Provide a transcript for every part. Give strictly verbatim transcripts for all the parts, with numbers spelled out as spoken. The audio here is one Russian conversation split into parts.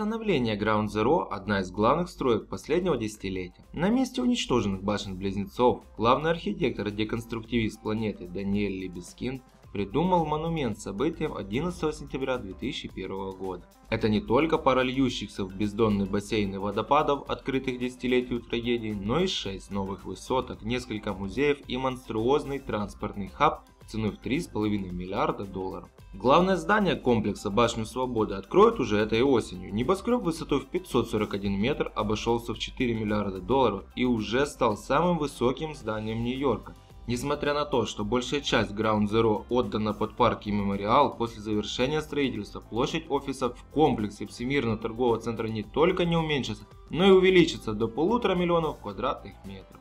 Становление Ground Zero – одна из главных строек последнего десятилетия. На месте уничтоженных башен-близнецов главный архитектор и деконструктивист планеты Даниэль Либескинд придумал монумент событиям одиннадцатого сентября две тысячи первого года. Это не только пара льющихся в бездонные бассейны водопадов, открытых десятилетию трагедий, но и шесть новых высоток, несколько музеев и монструозный транспортный хаб ценой в три с половиной миллиарда долларов. Главное здание комплекса «Башню Свободы» откроют уже этой осенью. Небоскреб высотой в пятьсот сорок один метр обошелся в четыре миллиарда долларов и уже стал самым высоким зданием Нью-Йорка. Несмотря на то, что большая часть Ground Zero отдана под парк и мемориал, после завершения строительства площадь офисов в комплексе Всемирного торгового центра не только не уменьшится, но и увеличится до полутора миллионов квадратных метров.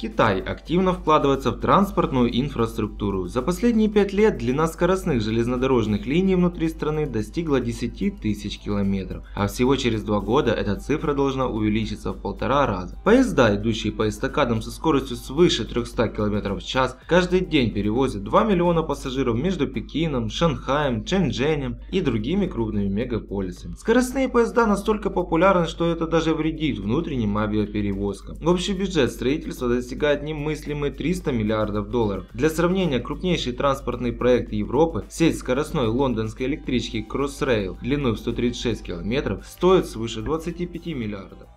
Китай активно вкладывается в транспортную инфраструктуру. За последние пять лет длина скоростных железнодорожных линий внутри страны достигла десяти тысяч километров, а всего через два года эта цифра должна увеличиться в полтора раза. Поезда, идущие по эстакадам со скоростью свыше трёхсот километров в час, каждый день перевозят два миллиона пассажиров между Пекином, Шанхаем, Шэньчжэнем и другими крупными мегаполисами. Скоростные поезда настолько популярны, что это даже вредит внутренним авиаперевозкам. Общий бюджет строительства достигает достигает немыслимые триста миллиардов долларов. Для сравнения, крупнейший транспортный проект Европы, сеть скоростной лондонской электрички crossrail длиной в сто тридцать шесть километров, стоит свыше двадцати пяти миллиардов.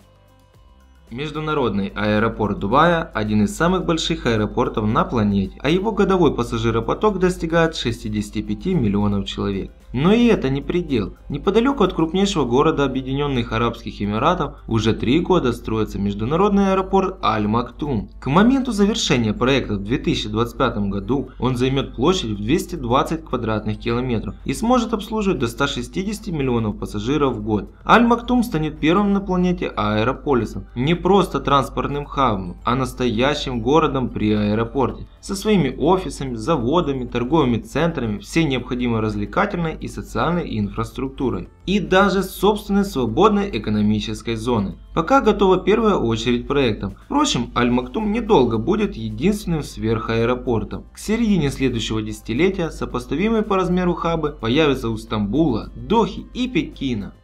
Международный аэропорт Дубая – один из самых больших аэропортов на планете, а его годовой пассажиропоток достигает шестидесяти пяти миллионов человек. Но и это не предел. Неподалеку от крупнейшего города Объединенных Арабских Эмиратов уже три года строится международный аэропорт Аль-Мактум. К моменту завершения проекта в две тысячи двадцать пятом году он займет площадь в двести двадцать квадратных километров и сможет обслуживать до ста шестидесяти миллионов пассажиров в год. Аль-Мактум станет первым на планете аэрополисом, не просто транспортным хабом, а настоящим городом при аэропорте, со своими офисами, заводами, торговыми центрами, всей необходимой развлекательной и социальной инфраструктурой, и даже собственной свободной экономической зоны. Пока готова первая очередь проектов. Впрочем, Аль-Мактум недолго будет единственным сверхаэропортом. К середине следующего десятилетия сопоставимые по размеру хабы появятся у Стамбула, Дохи и Пекина.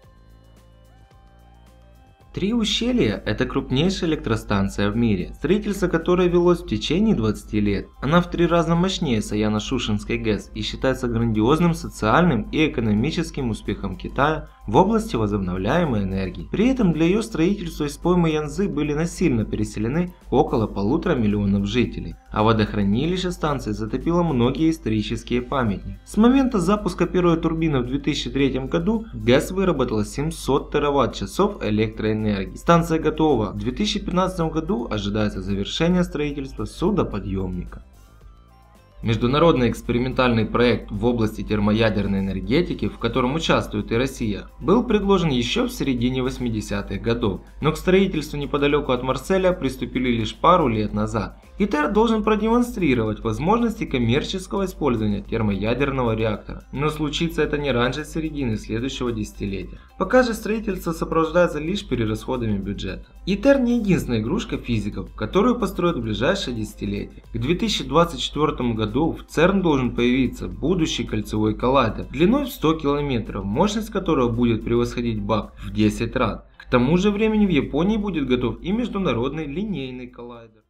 Три ущелья – это крупнейшая электростанция в мире, строительство которой велось в течение двадцати лет. Она в три раза мощнее Саяно-Шушенской ГЭС и считается грандиозным социальным и экономическим успехом Китая в области возобновляемой энергии. При этом для ее строительства из поймы Янцзы были насильно переселены около полутора миллионов жителей, а водохранилище станции затопило многие исторические памятники. С момента запуска первой турбины в две тысячи третьем году ГЭС выработала семьсот тераватт-часов электроэнергии. Станция готова. В две тысячи пятнадцатом году ожидается завершение строительства судоподъемника. Международный экспериментальный проект в области термоядерной энергетики, в котором участвует и Россия, был предложен еще в середине восьмидесятых годов, но к строительству неподалеку от Марселя приступили лишь пару лет назад. ИТЕР должен продемонстрировать возможности коммерческого использования термоядерного реактора, но случится это не раньше середины следующего десятилетия. Пока же строительство сопровождается лишь перерасходами бюджета. ИТЕР не единственная игрушка физиков, которую построят в ближайшее десятилетие. К две тысячи двадцать четвёртому году в ЦЕРН должен появиться будущий кольцевой коллайдер длиной в сто километров, мощность которого будет превосходить БАК в десять раз. К тому же времени в Японии будет готов и международный линейный коллайдер.